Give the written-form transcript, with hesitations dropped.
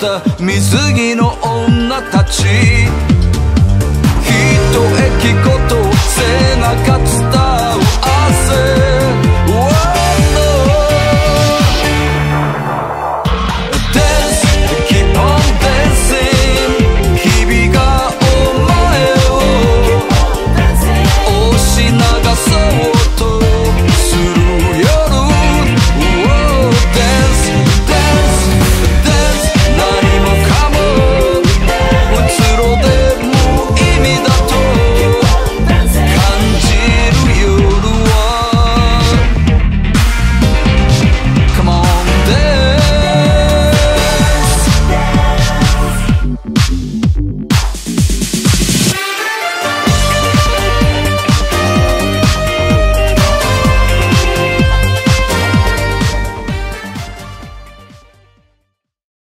した水着の女たち一駅ごと背中伝え